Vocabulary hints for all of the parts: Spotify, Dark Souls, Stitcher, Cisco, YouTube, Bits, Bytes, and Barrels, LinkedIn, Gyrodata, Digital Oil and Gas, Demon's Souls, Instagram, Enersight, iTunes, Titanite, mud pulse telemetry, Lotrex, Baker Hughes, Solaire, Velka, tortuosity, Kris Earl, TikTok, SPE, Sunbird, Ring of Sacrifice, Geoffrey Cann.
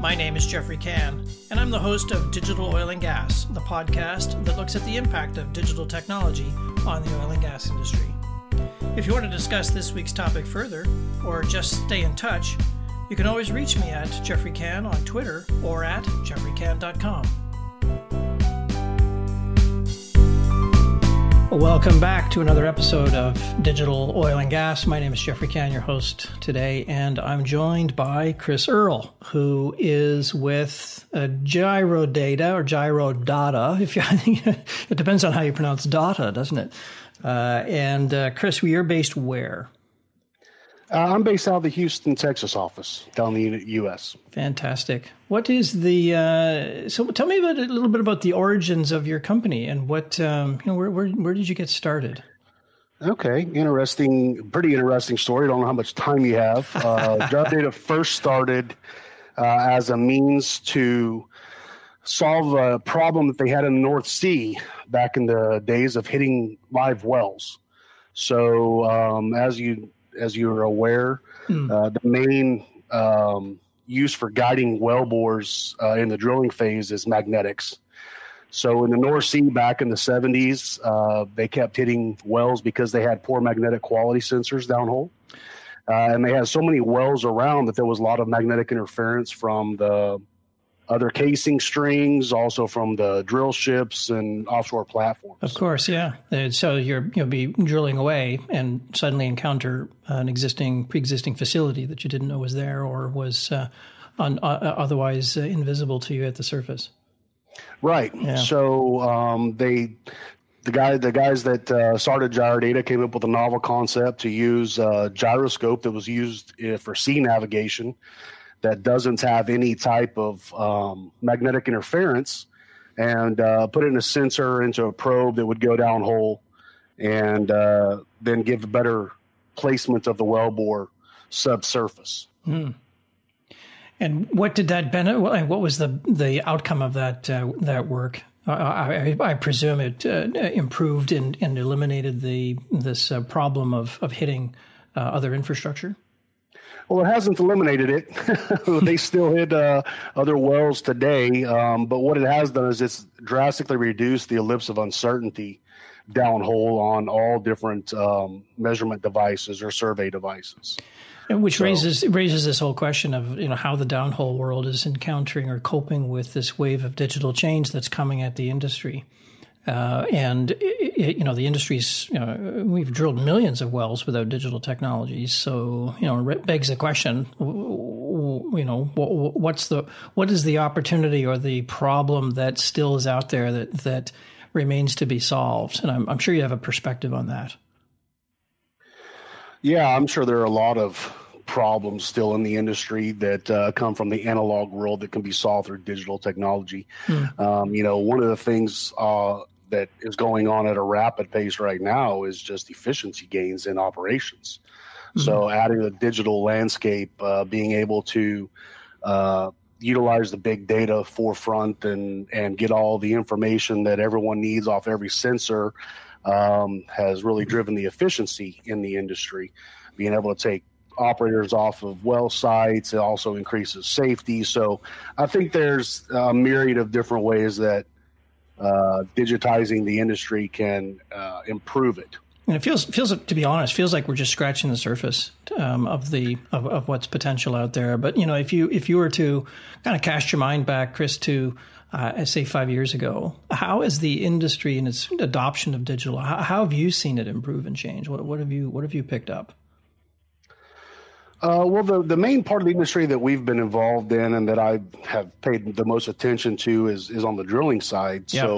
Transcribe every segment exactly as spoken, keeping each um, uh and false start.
My name is Geoffrey Cann, and I'm the host of Digital Oil and Gas, the podcast that looks at the impact of digital technology on the oil and gas industry. If you want to discuss this week's topic further, or just stay in touch, you can always reach me at Geoffrey Cann on Twitter or at geoffrey cann dot com. Welcome back to another episode of Digital Oil and Gas. My name is Geoffrey Cann, your host today, and I'm joined by Kris Earl, who is with uh, Gyrodata or Gyrodata. If you, I think it depends on how you pronounce data, doesn't it? Uh, and uh, Kris, you're based where? Uh, I'm based out of the Houston, Texas office down in the U S Fantastic. What is the uh, so? Tell me about a little bit about the origins of your company and what um, you know. Where, where where did you get started? Okay, interesting, pretty interesting story. I don't know how much time you have. Uh, Gyrodata first started uh, as a means to solve a problem that they had in the North Sea back in the days of hitting live wells. So um, as you As you're aware, mm. uh, the main um, use for guiding well bores uh, in the drilling phase is magnetics. So in the North Sea back in the seventies, uh, they kept hitting wells because they had poor magnetic quality sensors downhole. Uh, and they had so many wells around that there was a lot of magnetic interference from the other casing strings, also from the drill ships and offshore platforms. Of course, yeah. So you're, you'll be drilling away and suddenly encounter an existing, pre-existing facility that you didn't know was there or was uh, on, uh, otherwise uh, invisible to you at the surface. Right. Yeah. So um, they, the guy, the guys that uh, started Gyrodata came up with a novel concept to use a gyroscope that was used for sea navigation that doesn't have any type of um, magnetic interference, and uh, put in a sensor into a probe that would go downhole and uh, then give a better placement of the wellbore subsurface. Mm. And what did that benefit? What was the, the outcome of that uh, that work? I, I, I presume it uh, improved and, and eliminated the this uh, problem of, of hitting uh, other infrastructure? Well, it hasn't eliminated it. They still hit uh, other wells today, um, but what it has done is it's drastically reduced the ellipse of uncertainty downhole on all different um, measurement devices or survey devices. And which so, raises raises this whole question of you know how the downhole world is encountering or coping with this wave of digital change that's coming at the industry. Uh, and, it, you know, the industry's, you know, we've drilled millions of wells without digital technologies. So, you know, it begs the question, you know, what's the, what is the opportunity or the problem that still is out there that, that remains to be solved? And I'm, I'm sure you have a perspective on that. Yeah, I'm sure there are a lot of problems still in the industry that uh, come from the analog world that can be solved through digital technology. Mm. Um, you know, one of the things uh, that is going on at a rapid pace right now is just efficiency gains in operations. Mm-hmm. So adding the digital landscape, uh, being able to uh, utilize the big data forefront and, and get all the information that everyone needs off every sensor um, has really driven the efficiency in the industry. Being able to take operators off of well sites, it also increases safety. So I think there's a myriad of different ways that Uh, digitizing the industry can uh, improve it. And it feels feels to be honest feels like we're just scratching the surface um, of the of, of what's potential out there. But you know, if you if you were to kind of cast your mind back, Kris, to uh, say five years ago, how is the industry and its adoption of digital? How, how have you seen it improve and change? What, what have you what have you picked up? Uh, well, the, the main part of the industry that we've been involved in and that I have paid the most attention to is is on the drilling side. Yep. So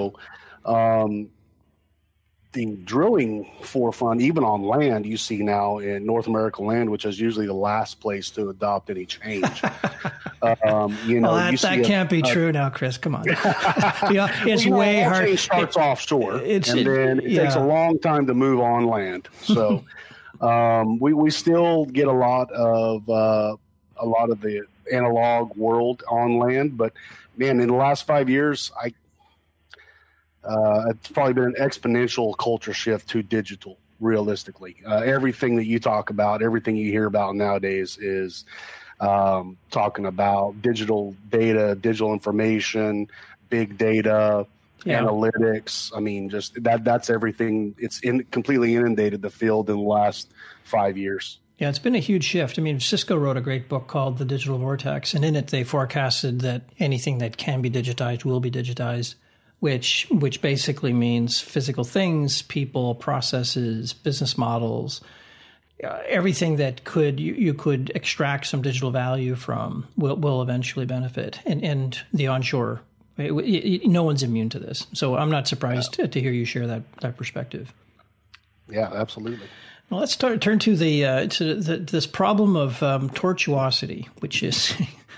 um, the drilling forefront, even on land, you see now in North America land, which is usually the last place to adopt any change. um, you know, well, that, you see that can't a, be uh, true now, Kris. Come on. yeah, it's well, way know, hard. Change starts it, offshore, it's, and then it yeah. takes a long time to move on land. So. Um, we, we still get a lot of uh, a lot of the analog world on land, but man, in the last five years, I uh, it's probably been an exponential culture shift to digital. Realistically, uh, everything that you talk about, everything you hear about nowadays is um, talking about digital data, digital information, big data, yeah. analytics. I mean, just that that's everything. It's in, completely inundated the field in the last five years. Yeah, it's been a huge shift. I mean, Cisco wrote a great book called The Digital Vortex, and in it they forecasted that anything that can be digitized will be digitized, which which basically means physical things, people, processes, business models, uh, everything that could you, you could extract some digital value from will, will eventually benefit. And, and the onshore, it, it, no one's immune to this. So I'm not surprised yeah. to, to hear you share that, that perspective. Yeah, absolutely. Well, let's start, turn to the uh, to the, this problem of um, tortuosity, which is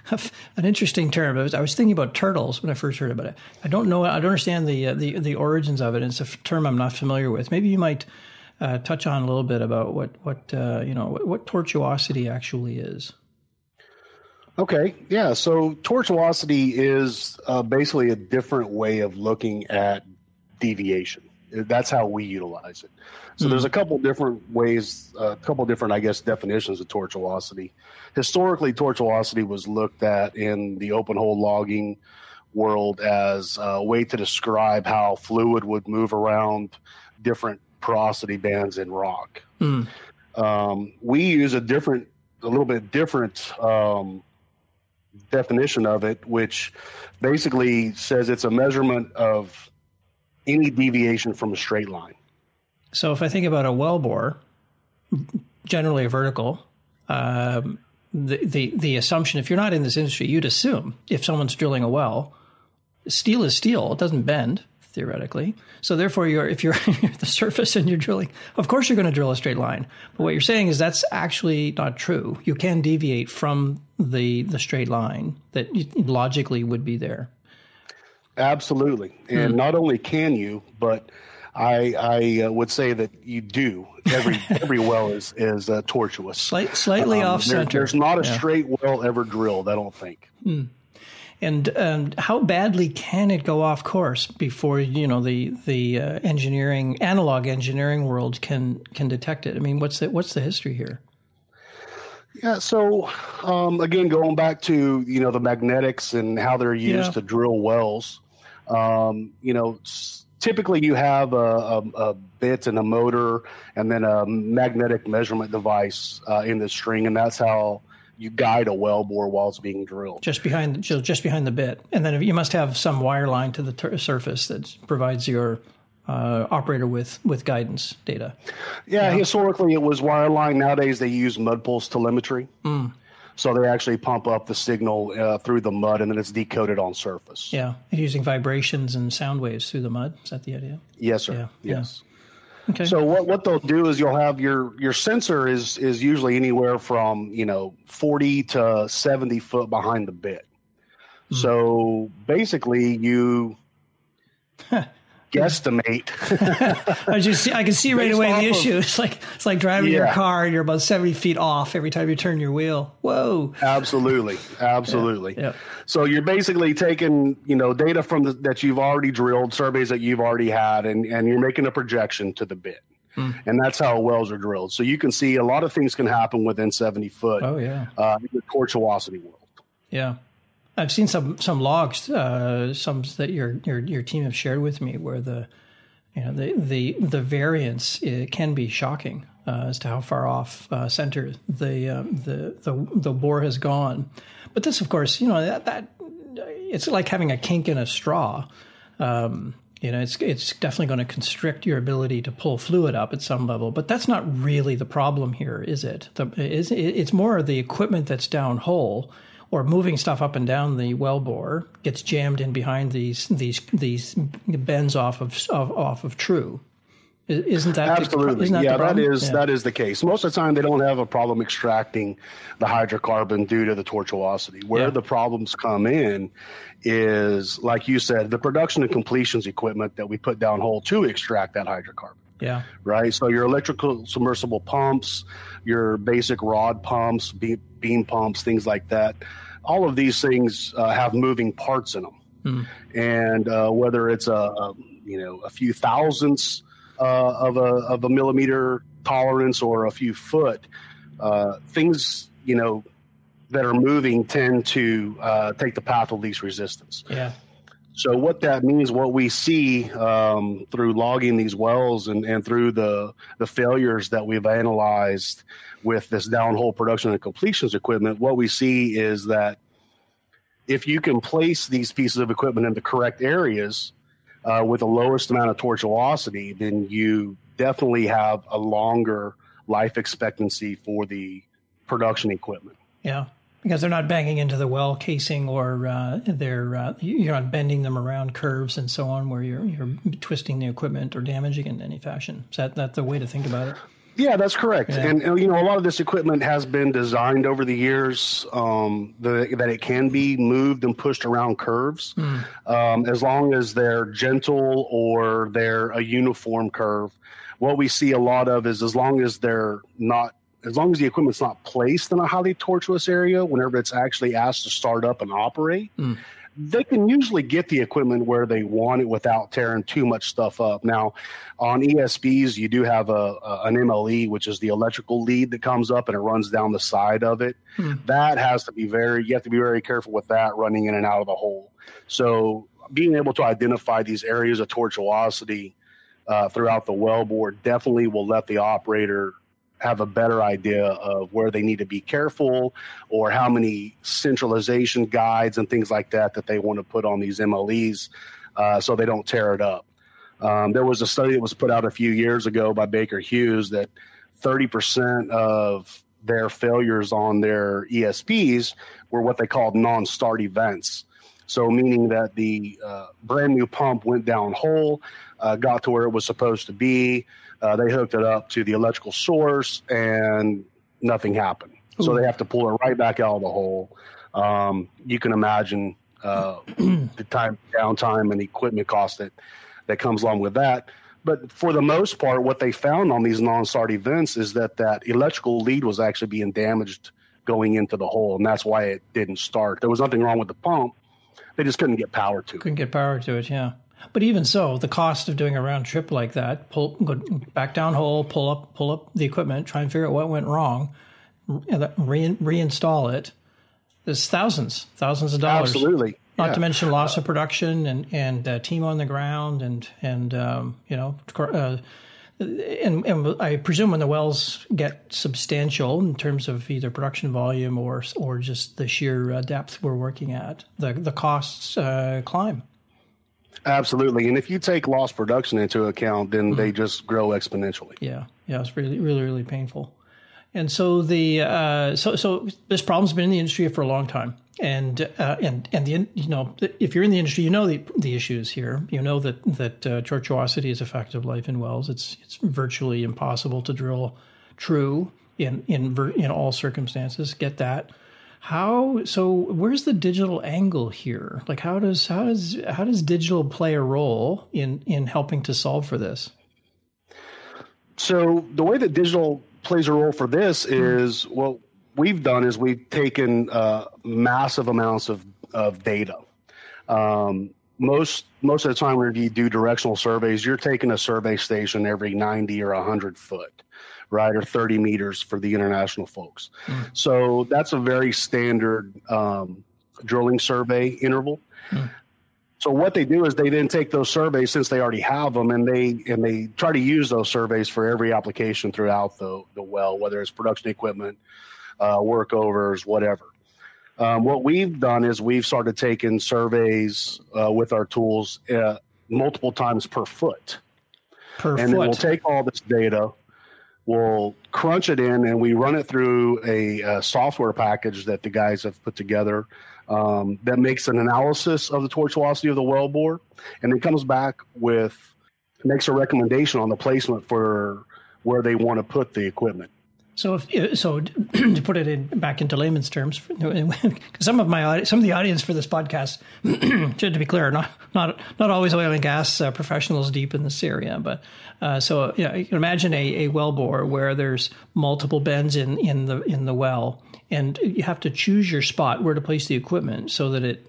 an interesting term. I was, I was thinking about turtles when I first heard about it. I don't know. I don't understand the uh, the the origins of it. It's a term I'm not familiar with. Maybe you might uh, touch on a little bit about what what uh, you know what, what tortuosity actually is. Okay, yeah. So tortuosity is uh, basically a different way of looking at deviation. That's how we utilize it. So mm-hmm. there's a couple different ways, a couple different, I guess, definitions of tortuosity. Historically, tortuosity was looked at in the open hole logging world as a way to describe how fluid would move around different porosity bands in rock. Mm. Um, we use a different, a little bit different um, definition of it, which basically says it's a measurement of any deviation from a straight line. So if I think about a wellbore, generally a vertical, um, the, the, the assumption, if you're not in this industry, you'd assume if someone's drilling a well, steel is steel. It doesn't bend, theoretically. So therefore, you're, if you're at the surface and you're drilling, of course you're going to drill a straight line. But what you're saying is that's actually not true. You can deviate from the, the straight line that logically would be there. Absolutely. And hmm. not only can you, but I, I uh, would say that you do. Every every well is, is uh, tortuous. Slight, slightly um, off center. There, there's not a yeah. straight well ever drilled, I don't think. Hmm. And um, how badly can it go off course before, you know, the, the uh, engineering, analog engineering world can, can detect it? I mean, what's the, what's the history here? Yeah, so um, again, going back to, you know, the magnetics and how they're used yeah. to drill wells. Um, you know, typically you have a, a, a bit and a motor and then a magnetic measurement device uh, in the string, and that's how you guide a well bore while it's being drilled. Just behind, just behind the bit, and then you must have some wire line to the ter- surface that provides your uh, operator with with guidance data. Yeah, you know? Historically it was wire line. Nowadays they use mud pulse telemetry. Mm. So they actually pump up the signal uh, through the mud, and then it's decoded on surface. Yeah, using vibrations and sound waves through the mud. Is that the idea? Yes, sir. Yeah. Yes. Yeah. Okay. So what what they'll do is you'll have your your sensor is is usually anywhere from, you know, forty to seventy foot behind the bit. Mm-hmm. So basically, you guesstimate. I just I can see right Based away the of, issue. It's like it's like driving yeah. your car and you're about seventy feet off every time you turn your wheel. Whoa. Absolutely. Absolutely. Yeah. Yeah. So you're basically taking, you know, data from the, that you've already drilled, surveys that you've already had, and, and you're making a projection to the bit. Mm. And that's how wells are drilled. So you can see a lot of things can happen within seventy foot. Oh yeah. Uh, in the tortuosity world. Yeah. I've seen some some logs, uh, some that your your your team have shared with me, where the you know the the the variance it can be shocking uh, as to how far off uh, center the, um, the the the bore has gone. But this, of course, you know that that it's like having a kink in a straw. Um, you know, it's it's definitely going to constrict your ability to pull fluid up at some level. But that's not really the problem here, is it? The, is it's more the equipment that's downhole, or moving stuff up and down the wellbore gets jammed in behind these these these bends off of, of off of true. Isn't that absolutely? The, isn't that yeah, that is yeah. that is the case. Most of the time, they don't have a problem extracting the hydrocarbon due to the tortuosity. Where yeah. the problems come in is, like you said, the production and completions equipment that we put down hole to extract that hydrocarbon. Yeah. Right. So your electrical submersible pumps, your basic rod pumps, beam, beam pumps, things like that. All of these things uh, have moving parts in them, mm. and uh, whether it's a, a you know a few thousandths uh, of a of a millimeter tolerance or a few foot, uh, things you know that are moving tend to uh, take the path of least resistance. Yeah. So what that means, what we see um, through logging these wells and, and through the, the failures that we've analyzed with this downhole production and completions equipment, what we see is that if you can place these pieces of equipment in the correct areas uh, with the lowest amount of tortuosity, then you definitely have a longer life expectancy for the production equipment. Yeah. Because they're not banging into the well casing, or uh, they're uh, you're not bending them around curves and so on, where you're you're twisting the equipment or damaging it in any fashion. Is that that's the way to think about it? Yeah, that's correct. Yeah. And, and you know, a lot of this equipment has been designed over the years um, the, that it can be moved and pushed around curves, mm. um, as long as they're gentle or they're a uniform curve. What we see a lot of is as long as they're not. As long as the equipment's not placed in a highly tortuous area, whenever it's actually asked to start up and operate, mm. they can usually get the equipment where they want it without tearing too much stuff up. Now, on E S Bs, you do have a, a an M L E, which is the electrical lead that comes up and it runs down the side of it. Mm. That has to be very, you have to be very careful with that running in and out of the hole. So being able to identify these areas of tortuosity uh, throughout the wellbore definitely will let the operator have a better idea of where they need to be careful, or how many centralization guides and things like that that they want to put on these M L Es uh, so they don't tear it up. Um, there was a study that was put out a few years ago by Baker Hughes that thirty percent of their failures on their E S Ps were what they called non-start events. So meaning that the uh, brand new pump went down hole, uh, got to where it was supposed to be. Uh, they hooked it up to the electrical source and nothing happened. Ooh. So they have to pull it right back out of the hole. Um, you can imagine uh, the time downtime and equipment cost that, that comes along with that. But for the most part, what they found on these non-start events is that that electrical lead was actually being damaged going into the hole, and that's why it didn't start. There was nothing wrong with the pump. They just couldn't get power to it. Couldn't get power to it, yeah. But even so, the cost of doing a round trip like that, pull go back down hole, pull up pull up the equipment, try and figure out what went wrong, re- reinstall it, there's thousands, thousands of dollars. Absolutely. Not yeah. to mention loss of production and, and uh, team on the ground and, and um, you know, uh, and, and I presume when the wells get substantial in terms of either production volume or or just the sheer uh, depth we're working at, the, the costs uh, climb. Absolutely. And if you take lost production into account, then mm-hmm. they just grow exponentially. Yeah. Yeah. It's really, really, really painful. And so the, uh, so, so this problem's been in the industry for a long time. And, uh, and, and the, you know, if you're in the industry, you know, the, the issues here, you know, that, that, uh, tortuosity is a fact of life in wells. It's, it's virtually impossible to drill true in, in, in all circumstances. Get that. How so? Where's the digital angle here? Like, how does how does how does digital play a role in in helping to solve for this? So the way that digital plays a role for this is mm-hmm. what we've done is we've taken uh, massive amounts of of data. Um, most most of the time when you do directional surveys, you're taking a survey station every ninety or a hundred foot. Right, or thirty meters for the international folks. Mm. So that's a very standard um, drilling survey interval. Mm. So what they do is they then take those surveys, since they already have them, and they and they try to use those surveys for every application throughout the, the well, whether it's production equipment, uh, workovers, whatever. Um, what we've done is we've started taking surveys uh, with our tools uh, multiple times per foot. Per and foot. And we'll take all this data. We'll crunch it in, and we run it through a, a software package that the guys have put together um, that makes an analysis of the tortuosity of the wellbore, and it comes back with makes a recommendation on the placement for where they want to put the equipment. So, if, so to put it in, back into layman's terms, because some of my some of the audience for this podcast, to be clear, not not not always oil and gas uh, professionals deep in this area, but uh, so you know, you can imagine a, a well bore where there's multiple bends in, in the in the well, and you have to choose your spot where to place the equipment so that it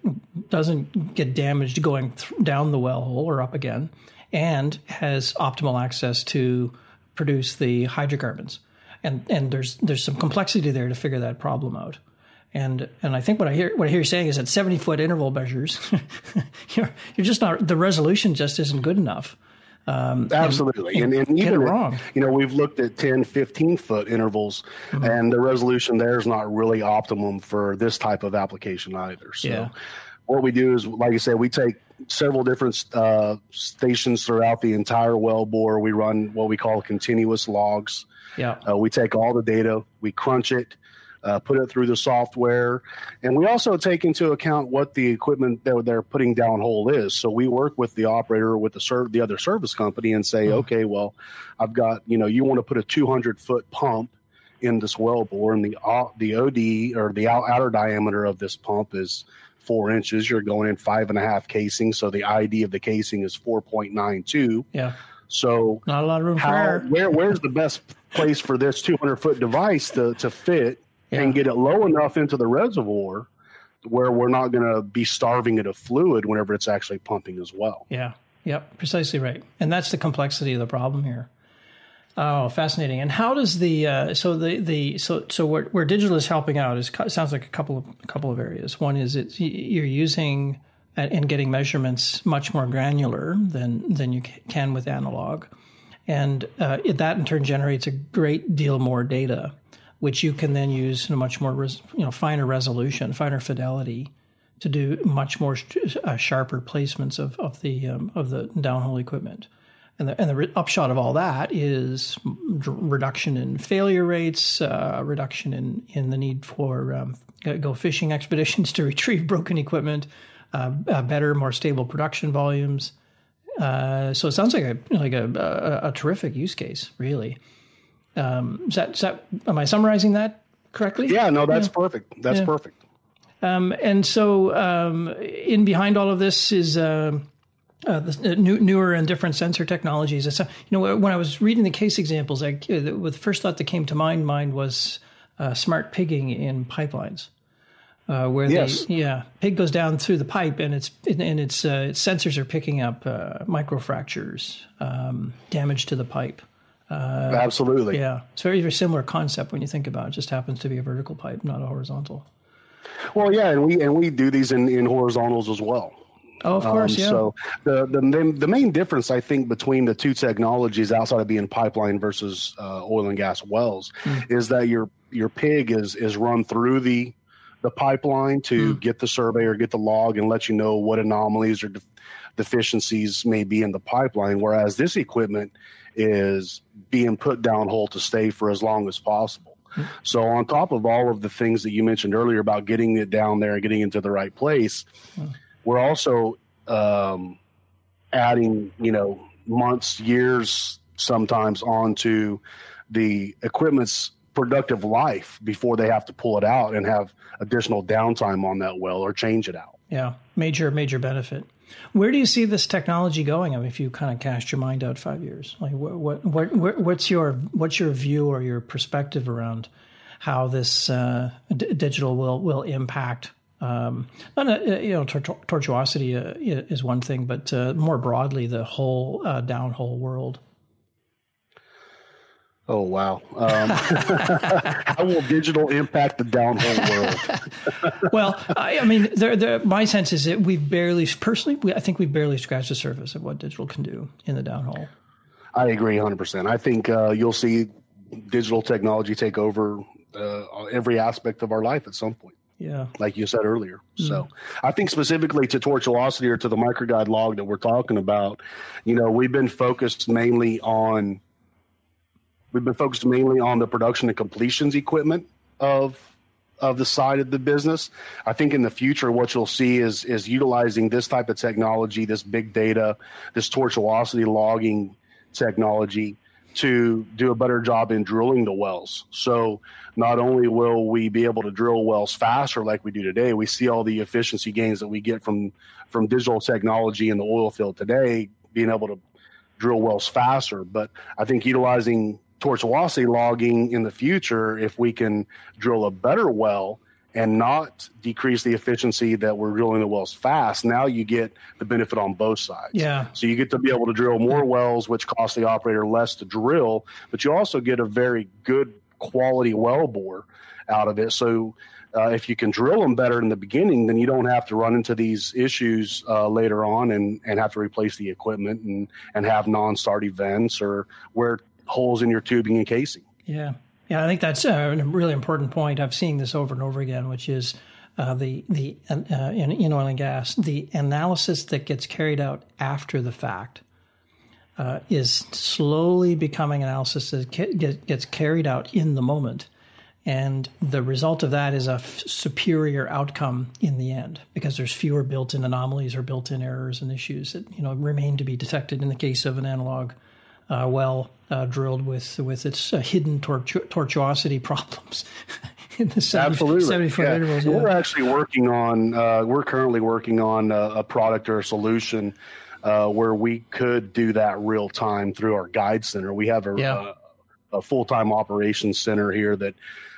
doesn't get damaged going th- down the well hole or up again, and has optimal access to produce the hydrocarbons. And and there's there's some complexity there to figure that problem out. And and I think what I hear what I hear you saying is that seventy foot interval measures, you're you're just not the resolution just isn't good enough. Um, Absolutely. And, and, and even wrong. You know, we've looked at ten, fifteen foot intervals, mm-hmm. and the resolution there is not really optimum for this type of application either. So yeah. what we do is, like I said, we take several different uh, stations throughout the entire well bore. We run what we call continuous logs. Yeah. Uh, we take all the data, we crunch it, uh, put it through the software, and we also take into account what the equipment that they're putting downhole is. So we work with the operator, with the serv- the other service company, and say, mm-hmm. okay, well, I've got, you know, you want to put a two hundred foot pump in this well bore, and the uh, the O D or the outer diameter of this pump is four inches. You're going in five and a half casing, so the I D of the casing is four point nine two. Yeah. So not a lot of room how, for error. Where where's the best place for this two hundred foot device to to fit? Yeah. And get it low enough into the reservoir where we're not going to be starving it of fluid whenever it's actually pumping as well. Yeah, yep, precisely right. And that's the complexity of the problem here. Oh, fascinating. And how does the uh, so the the so so where, where digital is helping out is sounds like a couple of a couple of areas. One is it's you're using and getting measurements much more granular than than you can with analog, and uh, that in turn generates a great deal more data, which you can then use in a much more, you know, finer resolution, finer fidelity, to do much more sh- uh, sharper placements of of the um, of the downhole equipment, and the and the re- upshot of all that is d- reduction in failure rates, uh, reduction in, in the need for um, go fishing expeditions to retrieve broken equipment, uh, uh, better, more stable production volumes. Uh, so it sounds like a like a, a, a terrific use case, really. Um, is that, is that, am I summarizing that correctly? Yeah, no, that's yeah. perfect. That's yeah. perfect. Um, and so, um, in behind all of this is, uh, uh, the new, newer and different sensor technologies. It's, uh, you know, when I was reading the case examples, I, the first thought that came to my mind was, uh, smart pigging in pipelines, uh, where yes. they, yeah, pig goes down through the pipe and it's, and it's, uh, its sensors are picking up, uh, microfractures, um, damage to the pipe. Uh, Absolutely. Yeah. It's very, very similar concept when you think about it. It just happens to be a vertical pipe, not a horizontal. Well, yeah, and we and we do these in, in horizontals as well. Oh, of course, um, yeah. So the, the the main difference, I think, between the two technologies outside of being pipeline versus uh, oil and gas wells mm. is that your your pig is is run through the the pipeline to mm. get the survey or get the log and let you know what anomalies or de- deficiencies may be in the pipeline, whereas this equipment is being put downhole to stay for as long as possible. Mm-hmm. So on top of all of the things that you mentioned earlier about getting it down there and getting into the right place, mm-hmm. we're also um, adding, you know, months, years sometimes onto the equipment's productive life before they have to pull it out and have additional downtime on that well or change it out. Yeah, major, major benefit. Where do you see this technology going? I mean, if you kind of cast your mind out five years, like what, what, what what's your, what's your view or your perspective around how this uh, d- digital will will impact? Um, not a, you know, tor- tortuosity uh, is one thing, but uh, more broadly, the whole uh, downhole world. Oh, wow. Um, how will digital impact the downhole world? Well, I, I mean, they're, they're, my sense is that we've barely, personally, we, I think we've barely scratched the surface of what digital can do in the downhole. I agree one hundred percent. I think uh, you'll see digital technology take over uh, every aspect of our life at some point. Yeah. Like you said earlier. Mm-hmm. So I think specifically to tortuosity or to the microguide log that we're talking about, you know, we've been focused mainly on We've been focused mainly on the production and completions equipment of of the side of the business. I think in the future, what you'll see is is utilizing this type of technology, this big data, this tortuosity logging technology to do a better job in drilling the wells. So not only will we be able to drill wells faster like we do today, we see all the efficiency gains that we get from from digital technology in the oil field today, being able to drill wells faster. But I think utilizing tortuosity logging in the future, if we can drill a better well and not decrease the efficiency that we're drilling the wells fast, now you get the benefit on both sides. Yeah. So you get to be able to drill more wells, which costs the operator less to drill, but you also get a very good quality well bore out of it. So uh, if you can drill them better in the beginning, then you don't have to run into these issues uh, later on and, and have to replace the equipment and, and have non-start events or wear holes in your tubing and casing. Yeah. Yeah, I think that's a really important point. I've seen this over and over again, which is uh, the the uh, in, in oil and gas, the analysis that gets carried out after the fact uh, is slowly becoming analysis that gets carried out in the moment. And the result of that is a f- superior outcome in the end, because there's fewer built-in anomalies or built-in errors and issues that, you know, remain to be detected in the case of an analog Uh, well uh, drilled with with its uh, hidden tortu- tortuosity problems in the seventy, seventy-foot yeah. intervals. Yeah. We're actually working on, uh, we're currently working on a, a product or a solution uh, where we could do that real time through our guide center. We have a, yeah. a, a full-time operations center here that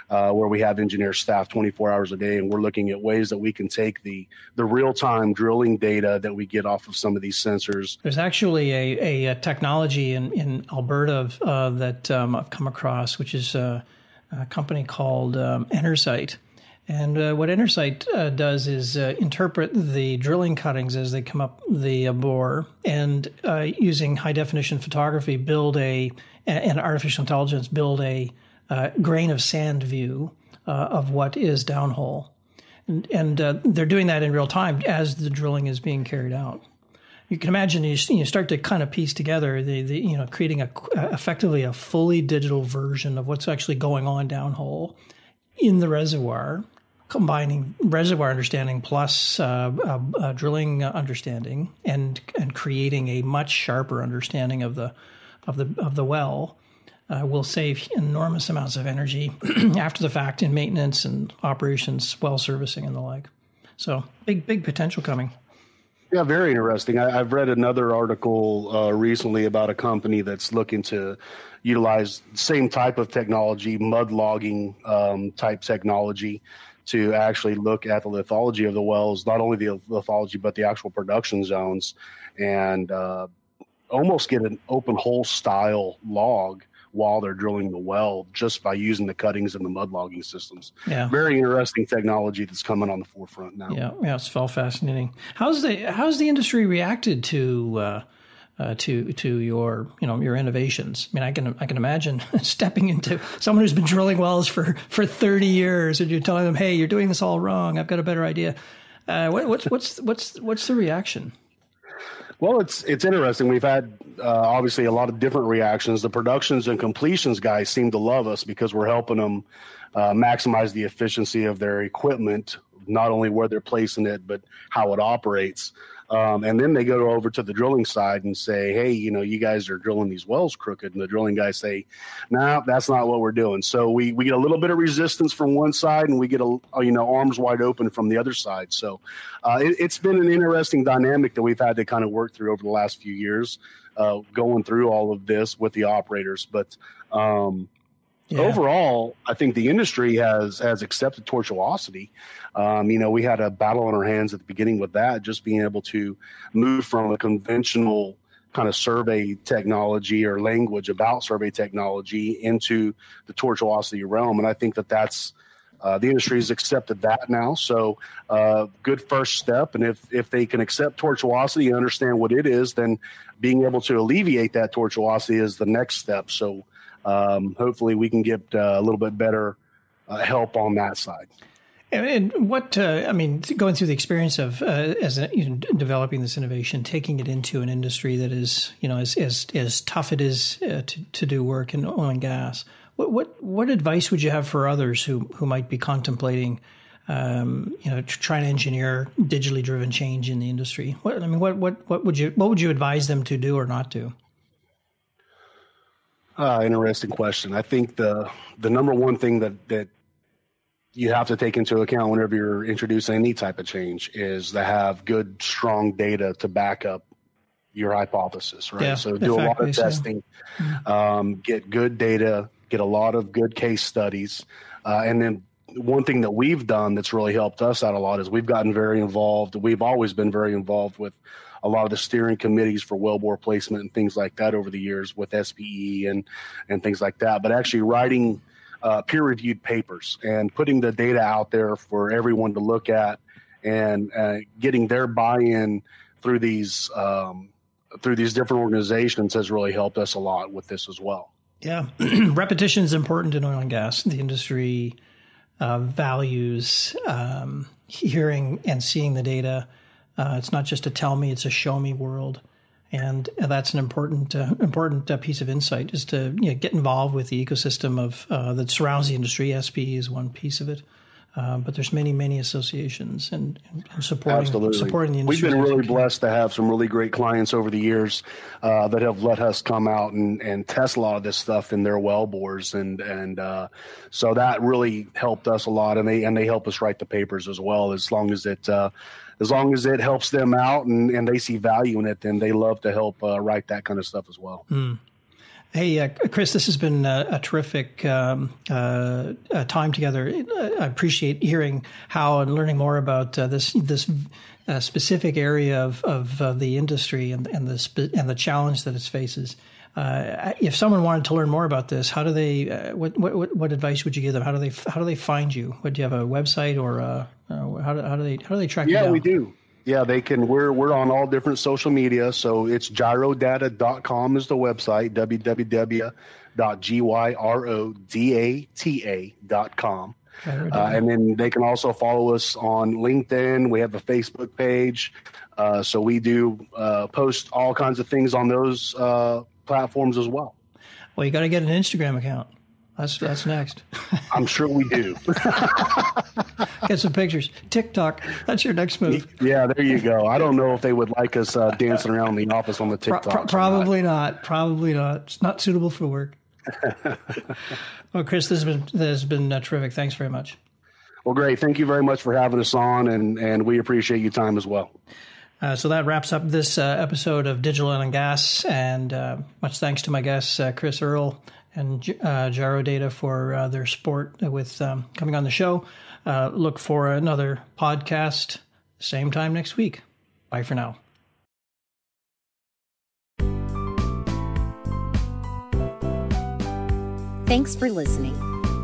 uh, where we have engineers staffed twenty-four hours a day, and we're looking at ways that we can take the the real-time drilling data that we get off of some of these sensors. There's actually a, a, a technology in, in Alberta uh, that um, I've come across, which is a, a company called um, Enersight. And uh, what Enersight uh, does is uh, interpret the drilling cuttings as they come up the uh, bore, and uh, using high-definition photography, build a and artificial intelligence build a Uh, grain of sand view uh, of what is downhole. And, and uh, they're doing that in real time as the drilling is being carried out. You can imagine you, you start to kind of piece together the, the you know, creating a effectively a fully digital version of what's actually going on downhole in the reservoir, combining reservoir understanding plus uh, uh, uh, drilling understanding, and and creating a much sharper understanding of the of the of the well. Uh, will save enormous amounts of energy after the fact in maintenance and operations, well servicing and the like. So big, big potential coming. Yeah, very interesting. I, I've read another article uh, recently about a company that's looking to utilize the same type of technology, mud logging um, type technology, to actually look at the lithology of the wells, not only the lithology, but the actual production zones, and uh, almost get an open hole style log while they're drilling the well, just by using the cuttings and the mud logging systems. Yeah. Very interesting technology that's coming on the forefront now. Yeah, yeah, it's all fascinating. How's the how's the industry reacted to uh, uh, to to your you know your innovations? I mean, I can I can imagine stepping into someone who's been drilling wells for, for thirty years, and you're telling them, "Hey, you're doing this all wrong. I've got a better idea." Uh, what, what's what's what's what's the reaction? Well, it's it's interesting. We've had uh, obviously a lot of different reactions. The productions and completions guys seem to love us because we're helping them uh, maximize the efficiency of their equipment, not only where they're placing it, but how it operates. Um, and then they go over to the drilling side and say, "Hey, you know, you guys are drilling these wells crooked." And the drilling guys say, "No, nah, that's not what we're doing." So we, we get a little bit of resistance from one side, and we get, a you know, arms wide open from the other side. So uh, it, it's been an interesting dynamic that we've had to kind of work through over the last few years, uh, going through all of this with the operators. But um, yeah. overall, I think the industry has has accepted tortuosity. Um, you know, we had a battle on our hands at the beginning with that, just being able to move from a conventional kind of survey technology or language about survey technology into the tortuosity realm. And I think that that's uh, the industry has accepted that now. So uh, good first step. And if, if they can accept tortuosity and understand what it is, then being able to alleviate that tortuosity is the next step. So um, hopefully we can get uh, a little bit better uh, help on that side. And what, uh, I mean, going through the experience of uh, as a, you know, developing this innovation, taking it into an industry that is, you know, as as, as tough it is uh, to, to do work in oil and gas, what, what what advice would you have for others who, who might be contemplating, um, you know, trying to engineer digitally driven change in the industry? What, I mean, what, what, what would you what would you advise them to do or not do? Uh, interesting question. I think the the number one thing that that you have to take into account whenever you're introducing any type of change is to have good, strong data to back up your hypothesis, right? Yeah, so do a lot of testing, so. um, get good data, get a lot of good case studies. Uh, and then one thing that we've done that's really helped us out a lot is we've gotten very involved. We've always been very involved with a lot of the steering committees for wellbore placement and things like that over the years with S P E and, and things like that. But actually writing uh, peer-reviewed papers and putting the data out there for everyone to look at, and uh, getting their buy-in through these um, through these different organizations has really helped us a lot with this as well. Yeah, repetition is important in oil and gas. The industry uh, values um, hearing and seeing the data. Uh, it's not just a tell me, it's a show me world. And that's an important, uh, important uh, piece of insight, is to you know, get involved with the ecosystem of uh, that surrounds the industry. S P E is one piece of it, uh, but there's many, many associations and, and supporting, Absolutely. supporting the industry. We've been really blessed to have some really great clients over the years uh, that have let us come out and, and test a lot of this stuff in their wellbores, and and uh, so that really helped us a lot. And they and they help us write the papers as well, as long as it. Uh, As long as it helps them out and, and they see value in it, then they love to help uh, write that kind of stuff as well. Mm. Hey, uh, Kris, this has been a, a terrific um, uh, uh, time together. I appreciate hearing how and learning more about uh, this this uh, specific area of of uh, the industry and and the sp- and the challenge that it faces. Uh, if someone wanted to learn more about this, how do they? Uh, what, what what advice would you give them? How do they how do they find you? What, do you have a website or a, uh, how do how do they how do they track you down? Yeah, we do. Yeah, they can. We're we're on all different social media. So it's gyrodata dot com is the website. w w w dot gyrodata dot com. Uh, and then they can also follow us on LinkedIn. We have a Facebook page, uh, so we do uh, post all kinds of things on those uh, platforms as well. Well, you got to get an Instagram account. That's that's next. I'm sure we do. Get some pictures. TikTok. That's your next move. Yeah, there you go. I don't know if they would like us uh, dancing around the office on the TikTok. Pro- pro- probably not. Probably not. It's not suitable for work. Well, Kris, this has been this has been uh, terrific. Thanks very much. Well, great. Thank you very much for having us on, and and we appreciate your time as well. Uh, so that wraps up this uh, episode of Digital Oil and Gas, and uh, much thanks to my guests, uh, Kris Earl and uh, Gyrodata, for uh, their support with um, coming on the show. Uh, look for another podcast, same time next week. Bye for now. Thanks for listening.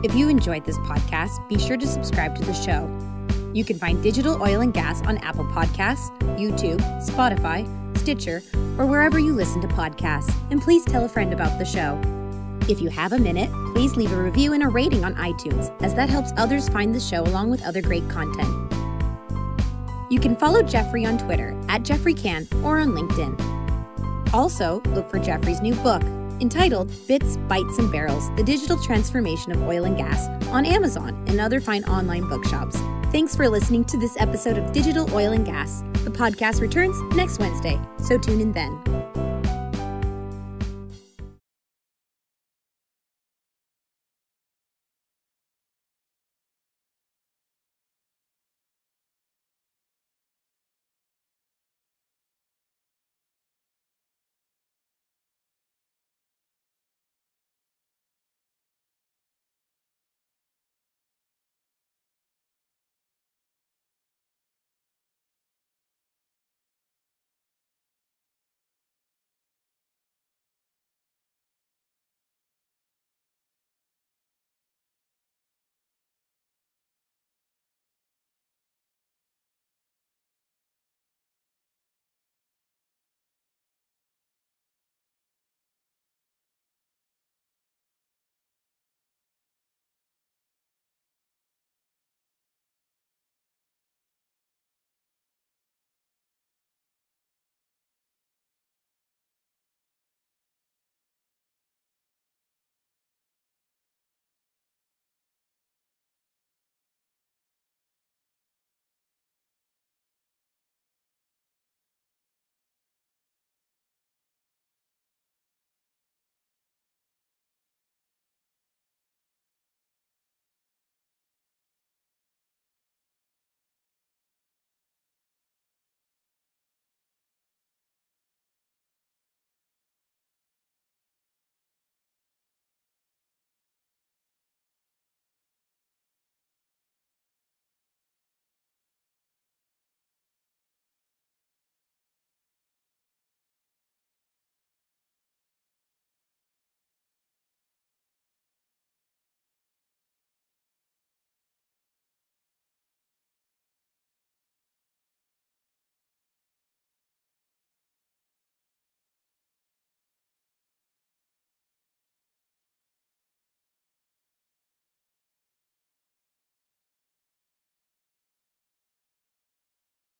If you enjoyed this podcast, be sure to subscribe to the show. You can find Digital Oil and Gas on Apple Podcasts, YouTube, Spotify, Stitcher, or wherever you listen to podcasts. And please tell a friend about the show. If you have a minute, please leave a review and a rating on iTunes, as that helps others find the show along with other great content. You can follow Geoffrey on Twitter, at Geoffrey Cann, or on LinkedIn. Also, look for Geoffrey's new book, entitled Bits, Bytes, and Barrels, The Digital Transformation of Oil and Gas, on Amazon and other fine online bookshops. Thanks for listening to this episode of Digital Oil and Gas. The podcast returns next Wednesday, so tune in then.